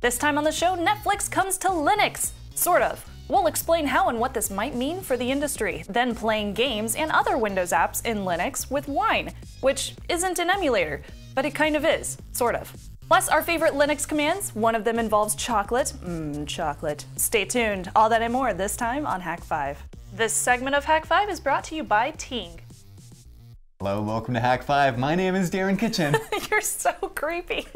This time on the show, Netflix comes to Linux, sort of. We'll explain how and what this might mean for the industry, then playing games and other Windows apps in Linux with Wine, which isn't an emulator, but it kind of is, sort of. Plus our favorite Linux commands, one of them involves chocolate, chocolate. Stay tuned, all that and more this time on Hak5. This segment of Hak5 is brought to you by Ting. Hello, welcome to Hak5, my name is Darren Kitchen. You're so creepy.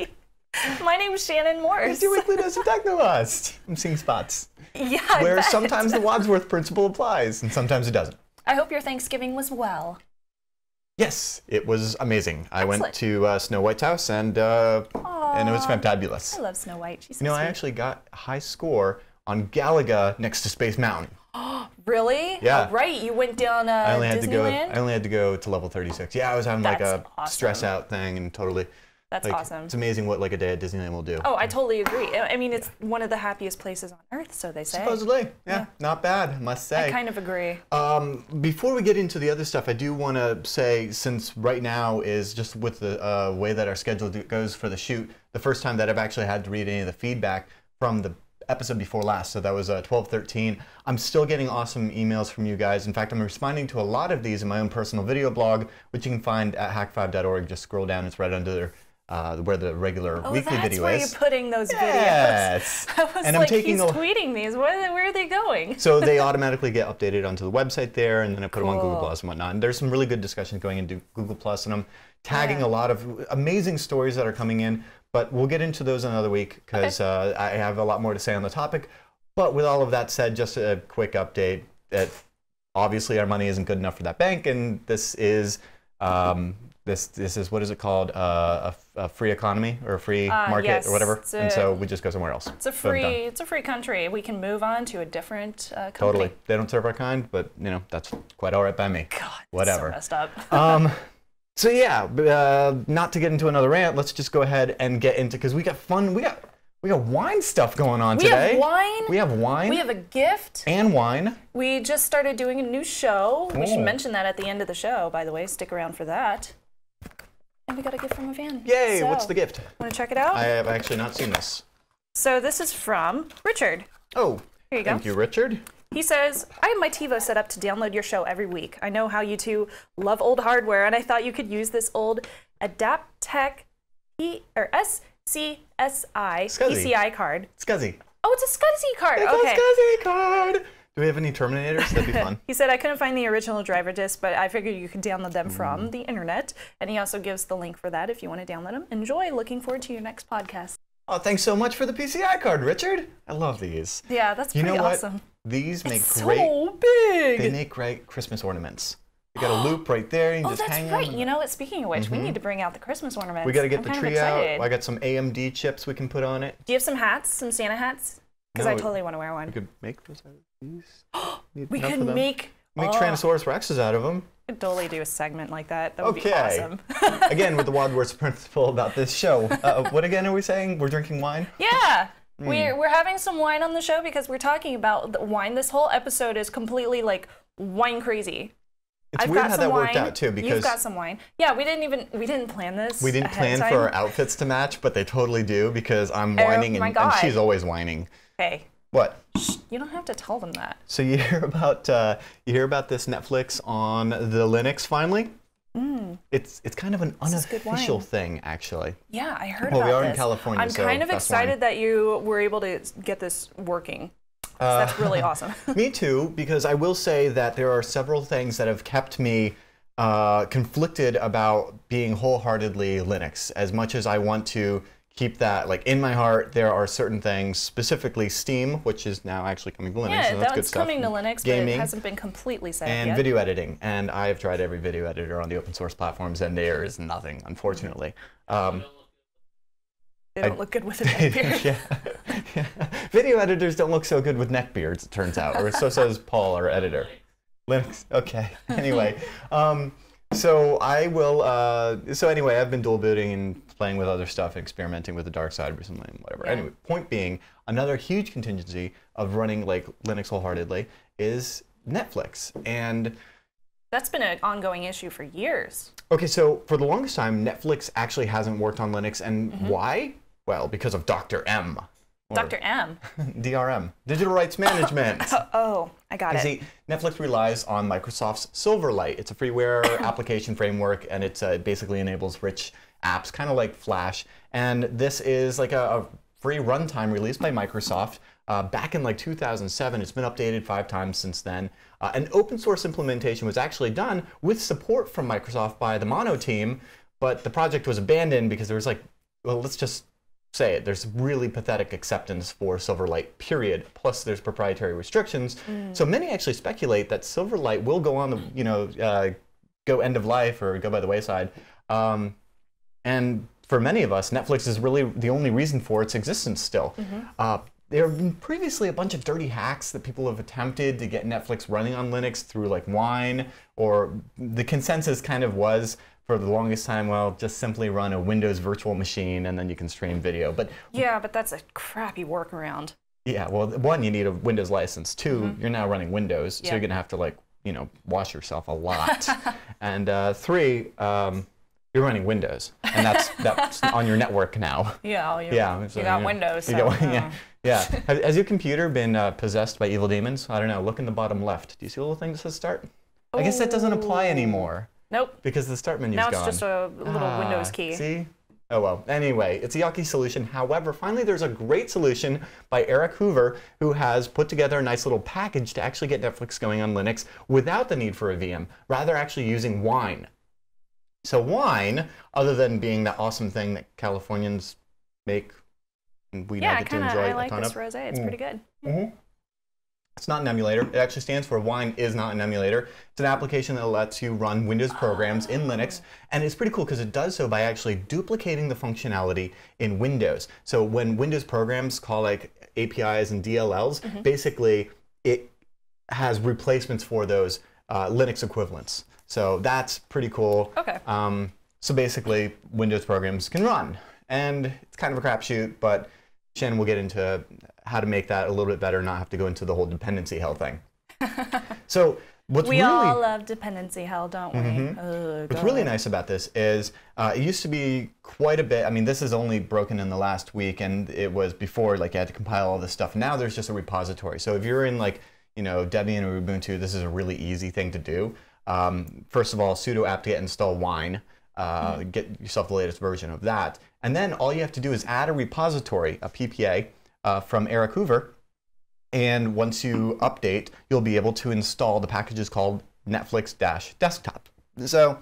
My name's Shannon Morse. It's your weekly dose of Technobust. I'm seeing spots. Yeah, where sometimes the Wadsworth principle applies, and sometimes it doesn't. I hope your Thanksgiving was well. Yes, it was amazing. Excellent. I went to Snow White's house, and it was fantabulous. I love Snow White. She's so sweet. I actually got a high score on Galaga next to Space Mountain. Really? Yeah. Oh, right, you went down Disneyland? I only had to go to level 36. Yeah, I was having like a stress-out thing, and totally... That's awesome. It's amazing what a day at Disneyland will do. Oh, I totally agree. I mean, it's one of the happiest places on Earth, so they say. Supposedly. Yeah, not bad, must say. I kind of agree. Before we get into the other stuff, I do want to say, since right now is just with the way that our schedule goes for the shoot, the first time that I've actually had to read any of the feedback from the episode before last, so that was 12-13. I'm still getting awesome emails from you guys. In fact, I'm responding to a lot of these in my own personal video blog, which you can find at hak5.org. Just scroll down, it's right under where the regular weekly video is. Oh, that's where you're putting those videos. I was like, he's tweeting these. Where are they going? So they automatically get updated onto the website there, and then I put them on Google Plus and whatnot. And there's some really good discussions going into Google Plus, and I'm tagging a lot of amazing stories that are coming in. But we'll get into those another week, because I have a lot more to say on the topic. But with all of that said, just a quick update that obviously our money isn't good enough for that bank, and this is... This is, what is it called, a free economy or a free market or whatever, and so we just go somewhere else. It's a free country. We can move on to a different country. Totally. They don't serve our kind, but, you know, that's quite all right by me. God, whatever. So messed up. So yeah, not to get into another rant, let's just go ahead and get into, because we got fun, we got wine stuff going on today. We have wine. We have a gift. And wine. We just started doing a new show. Ooh. We should mention that at the end of the show, by the way. Stick around for that. And we got a gift from a van. Yay! So, what's the gift? Want to check it out? I have actually not seen this. So this is from Richard. Oh, here you go. Thank you, Richard. He says, I have my TiVo set up to download your show every week. I know how you two love old hardware, and I thought you could use this old Adaptec SCSI PCI card. SCSI. Oh, it's a SCSI card. It's a SCSI card. Do we have any Terminators? That'd be fun. He said, I couldn't find the original driver disc, but I figured you could download them from the internet. And he also gives the link for that if you want to download them. Enjoy. Looking forward to your next podcast. Oh, thanks so much for the PCI card, Richard. I love these. Yeah, that's pretty awesome. These make They make great Christmas ornaments. You got a loop right there. You just hang them. You know what? Speaking of which, we need to bring out the Christmas ornaments. We got to get the tree out. I got some AMD chips we can put on it. Do you have some hats? Some Santa hats? Because I totally want to wear one. We could make those out of these. We could make Tyrannosaurus Rexes out of them. We could totally do a segment like that. That would be awesome. Again, with the Wadsworth principle about this show. What again are we saying? We're drinking wine? Yeah. We're having some wine on the show because we're talking about wine. This whole episode is completely like wine crazy. It's weird how that worked out too, because you've got some wine. Yeah, we didn't plan this. We didn't plan for our outfits to match, but they totally do because I'm whining and she's always whining. Hey. What? You don't have to tell them that. So you hear about this Netflix on the Linux finally? It's kind of an unofficial thing, actually. Yeah, I heard about this. Well, we are in California, so I'm kind of excited that you were able to get this working. That's really awesome. Me too, because I will say that there are several things that have kept me conflicted about being wholeheartedly Linux. As much as I want to keep that like in my heart, there are certain things, specifically Steam, which is now actually coming to Linux. Yeah, so that's good stuff. Coming to Linux, gaming, but it hasn't been completely set up yet. And video editing, and I have tried every video editor on the open source platforms, and there is nothing, unfortunately. They don't look good with a neck beard. Video editors don't look so good with neck beards, it turns out, or so says Paul, our editor. Linux, okay. Anyway, anyway, I've been dual booting and playing with other stuff and experimenting with the dark side recently and whatever. Anyway, point being, Another huge contingency of running like Linux wholeheartedly is Netflix, and that's been an ongoing issue for years. Okay, so for the longest time, Netflix actually hasn't worked on Linux, and why? Well, because of Dr. M. Dr. M? DRM, Digital Rights Management. Oh, I got it. See, Netflix relies on Microsoft's Silverlight. It's a freeware application framework, and it basically enables rich apps, kind of like Flash. And this is like a free runtime released by Microsoft back in like 2007. It's been updated 5 times since then. An open source implementation was actually done with support from Microsoft by the Mono team, but the project was abandoned because there was like, well, let's just say it, there's really pathetic acceptance for Silverlight, period. Plus there's proprietary restrictions. So many actually speculate that Silverlight will go on the, go end of life or go by the wayside. And for many of us, Netflix is really the only reason for its existence still. There have been previously a bunch of dirty hacks that people have attempted to get Netflix running on Linux through like Wine, or the consensus kind of was for the longest time, well, just simply run a Windows virtual machine and then you can stream video. But yeah, but that's a crappy workaround. Yeah, well, one, you need a Windows license. Two, you're now running Windows, so you're gonna have to like, wash yourself a lot. And three, you're running Windows, and that's on your network now. Yeah, so, you got Windows. You got, Has your computer been possessed by evil demons? I don't know. Look in the bottom left. Do you see a little thing that says Start? Ooh. I guess that doesn't apply anymore. Nope. Because the Start menu's gone. Now it's just a little Windows key. See? Oh well. Anyway, it's a yucky solution. However, finally there's a great solution by Eric Hoover, who has put together a nice little package to actually get Netflix going on Linux without the need for a VM, rather actually using Wine. So Wine, other than being that awesome thing that Californians make and we now get to enjoy a ton of. Yeah, I like this rosé. It's pretty good. It's not an emulator. It actually stands for Wine is not an emulator. It's an application that lets you run Windows programs in Linux. And it's pretty cool because it does so by actually duplicating the functionality in Windows. So when Windows programs call like APIs and DLLs, basically it has replacements for those Linux equivalents. So that's pretty cool. Okay. So basically, Windows programs can run. And it's kind of a crapshoot, but Shannon will get into how to make that a little bit better and not have to go into the whole dependency hell thing. So what's we really, all love dependency hell, don't we? What's really nice about this is it used to be quite a bit, I mean, this is only broken in the last week, and it was before, like, you had to compile all this stuff. Now there's just a repository. So if you're in, like, Debian or Ubuntu, this is a really easy thing to do. First of all, sudo apt-get install Wine, get yourself the latest version of that. And then all you have to do is add a repository, a PPA, from Eric Hoover. And once you update, you'll be able to install the packages called Netflix-desktop. So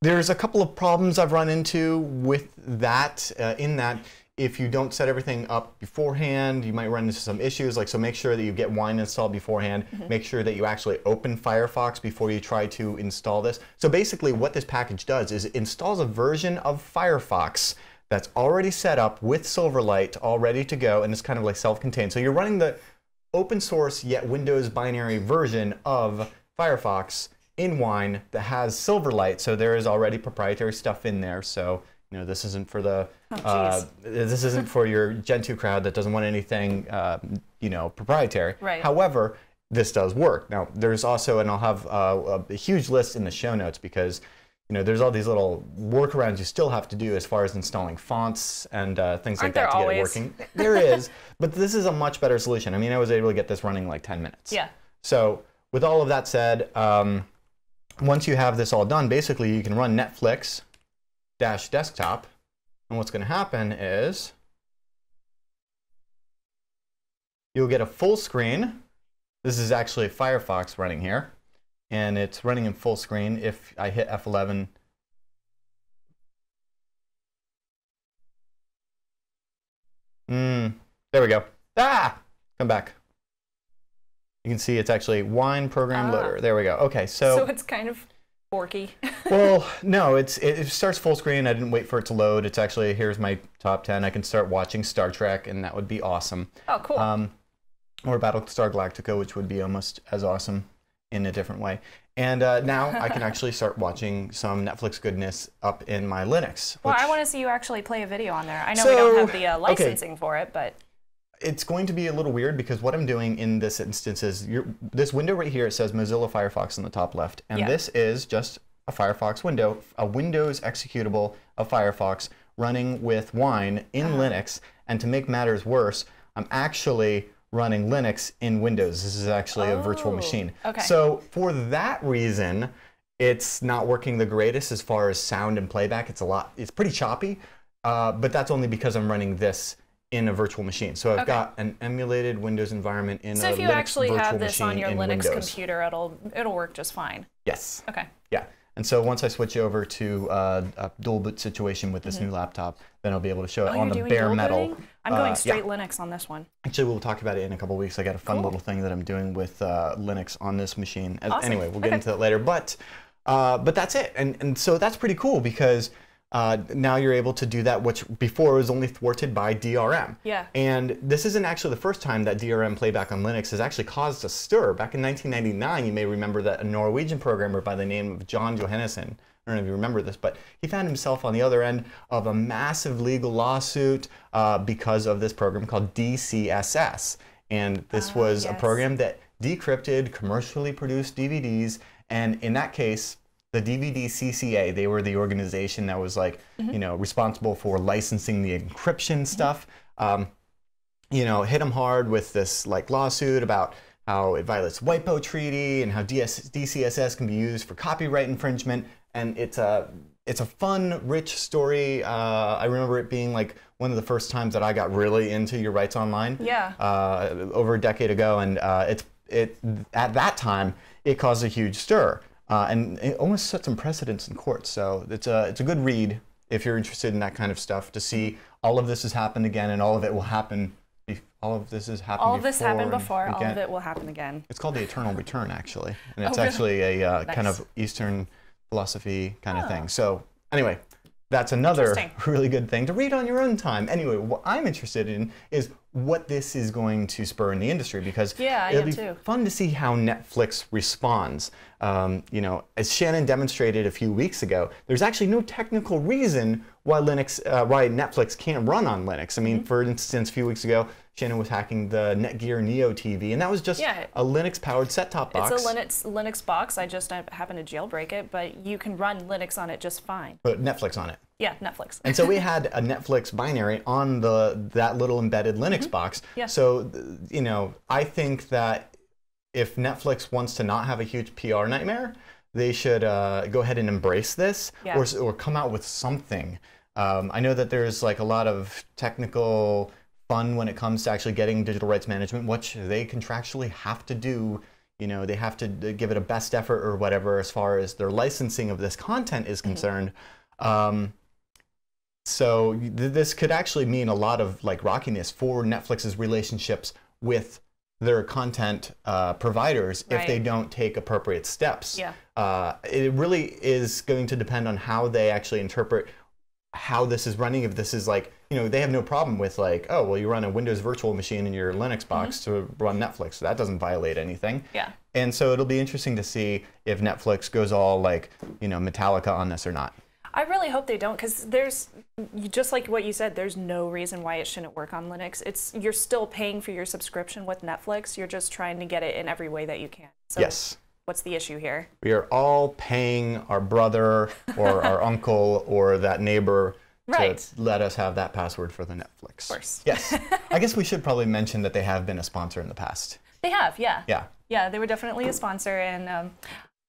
there's a couple of problems I've run into with that, in that if you don't set everything up beforehand, you might run into some issues. Like, so make sure that you get Wine installed beforehand. Make sure that you actually open Firefox before you try to install this. So basically what this package does is it installs a version of Firefox that's already set up with Silverlight, all ready to go, and it's kind of like self-contained. So you're running the open source yet Windows binary version of Firefox in Wine that has Silverlight. So there is already proprietary stuff in there. So this isn't for the this isn't for your Gentoo crowd that doesn't want anything proprietary. Right. However, this does work. Now there's also, and I'll have a huge list in the show notes, because there's all these little workarounds you still have to do as far as installing fonts and things like that to get it working. There is, but this is a much better solution. I mean, I was able to get this running in like 10 minutes. Yeah. So with all of that said, once you have this all done, basically you can run Netflix-desktop, and what's going to happen is you'll get a full screen. This is actually Firefox running here, and it's running in full screen. If I hit F11, there we go. Ah, come back. You can see it's actually Wine program loader. There we go. Okay, so it's kind of forky. Well, no, it starts full screen. I didn't wait for it to load. It's actually, here's my top 10. I can start watching Star Trek, and that would be awesome. Oh, cool. Or Battlestar Galactica, which would be almost as awesome. in a different way. And now I can actually start watching some Netflix goodness up in my Linux. Well, I want to see you actually play a video on there. I know we don't have the licensing for it, but... It's going to be a little weird because what I'm doing in this instance is this window right here, it says Mozilla Firefox in the top left. And this is just a Firefox window, a Windows executable of Firefox running with Wine in Linux. And to make matters worse, I'm actually running Linux in Windows. This is actually a virtual machine. Okay. So for that reason, it's not working the greatest as far as sound and playback. It's a lot. It's pretty choppy, but that's only because I'm running this in a virtual machine. So I've got an emulated Windows environment in a Linux virtual machine. So if you actually have this on your Linux computer, it'll work just fine. Yes. Okay. Yeah. And so once I switch over to a dual boot situation with this new laptop, then I'll be able to show it on the bare metal. I'm going straight Linux on this one. Actually, we'll talk about it in a couple of weeks. I got a fun little thing that I'm doing with Linux on this machine. Awesome. Anyway, we'll get into that later. But that's it. And so that's pretty cool because now you're able to do that, which before was only thwarted by DRM. Yeah. And this isn't actually the first time that DRM playback on Linux has actually caused a stir. Back in 1999, you may remember that a Norwegian programmer by the name of John Johansen, I don't know if you remember this, but he found himself on the other end of a massive legal lawsuit because of this program called DCSS. And this was a program that decrypted commercially produced DVDs, and in that case, the DVD CCA, they were the organization that was like, you know, responsible for licensing the encryption stuff. You know, hit them hard with this like lawsuit about how it violates the WIPO treaty and how DCSS can be used for copyright infringement. And it's a fun, rich story. I remember it being like one of the first times that I got really into Your Rights Online. Yeah. Over a decade ago, and at that time it caused a huge stir. And it almost set some precedents in court, so it's a good read if you're interested in that kind of stuff to see all of this has happened again, and all of it will happen. All of this has happened. All of this happened before. All of it will happen again. It's called The Eternal Return, actually, and it's actually a kind of Eastern philosophy kind of thing. So anyway, that's another really good thing to read on your own time. Anyway, what I'm interested in is what this is going to spur in the industry, because it'll be fun to see how Netflix responds. You know, as Shannon demonstrated a few weeks ago, there's actually no technical reason why Netflix can't run on Linux. I mean, for instance, a few weeks ago, Shannon was hacking the Netgear Neo TV, and that was just a Linux-powered set-top box. It's a Linux box. I just happened to jailbreak it, but you can run Linux on it just fine. But Netflix on it. Yeah, Netflix. And so we had a Netflix binary on that little embedded Linux box. Yeah. So, you know, I think that if Netflix wants to not have a huge PR nightmare, they should go ahead and embrace this or come out with something. I know that there's like a lot of technical fun when it comes to actually getting digital rights management, which they contractually have to do. You know, they have to give it a best effort or whatever as far as their licensing of this content is concerned. So this could actually mean a lot of like rockiness for Netflix's relationships with their content providers if they don't take appropriate steps. Yeah. It really is going to depend on how they actually interpret how this is running. If this is like, you know, they have no problem with like, oh, well, you run a Windows virtual machine in your Linux box to run Netflix, so that doesn't violate anything. Yeah. And so it'll be interesting to see if Netflix goes all like, you know, Metallica on this or not. I really hope they don't, because there's, just like what you said, there's no reason why it shouldn't work on Linux. It's, you're still paying for your subscription with Netflix. You're just trying to get it in every way that you can. So what's the issue here? We are all paying our brother or our uncle or that neighbor to let us have that password for the Netflix. Of course. Yes. I guess we should probably mention that they have been a sponsor in the past. They have, yeah. Yeah. Yeah, they were definitely a sponsor, and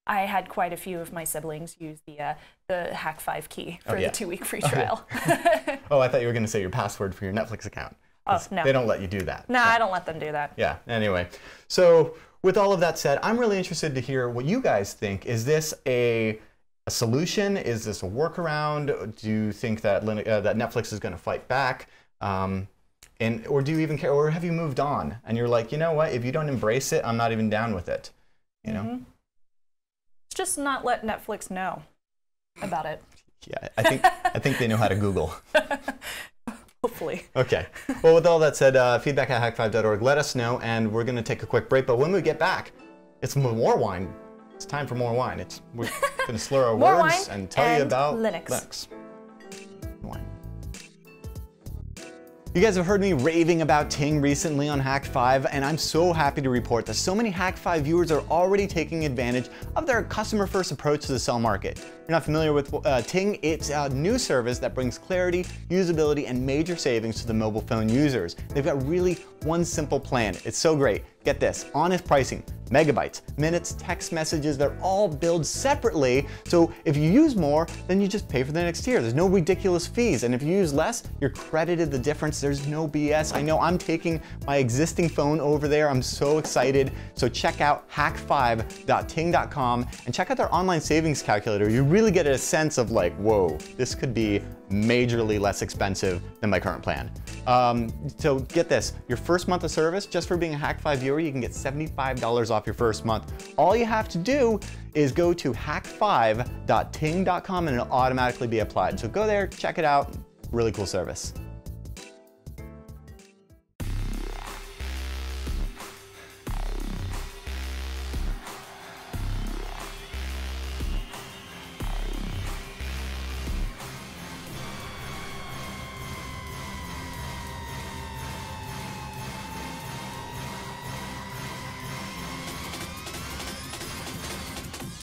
I had quite a few of my siblings use the Hak5 key for the 2-week free trial. I thought you were going to say your password for your Netflix account. Oh, no. They don't let you do that. No, I don't let them do that. Yeah, anyway. So with all of that said, I'm really interested to hear what you guys think. Is this a solution? Is this a workaround? Do you think that that Netflix is going to fight back? Or do you even care? Or have you moved on? And you're like, you know what? If you don't embrace it, I'm not even down with it. You know? Just not let Netflix know about it. Yeah, I think they know how to Google. Hopefully. Okay. Well, with all that said, feedback@hak5.org. Let us know, and we're going to take a quick break. But when we get back, It's more wine. It's time for more wine. It's, we're going to slur our words and tell you about Linux. Wine. You guys have heard me raving about Ting recently on Hak5, and I'm so happy to report that so many Hak5 viewers are already taking advantage of their customer-first approach to the cell market. If you're not familiar with Ting, it's a new service that brings clarity, usability, and major savings to the mobile phone users. They've got really one simple plan. It's so great. Get this, honest pricing, megabytes, minutes, text messages, they're all billed separately. So if you use more, then you just pay for the next tier. There's no ridiculous fees. And if you use less, you're credited the difference. There's no BS. I know I'm taking my existing phone over there. I'm so excited. So check out hak5.ting.com and check out their online savings calculator. You really get a sense of like, whoa, this could be majorly less expensive than my current plan. So get this, your first month of service, just for being a Hak5 viewer, you can get $75 off your first month. All you have to do is go to hak5.ting.com and it'll automatically be applied. So go there, check it out, really cool service.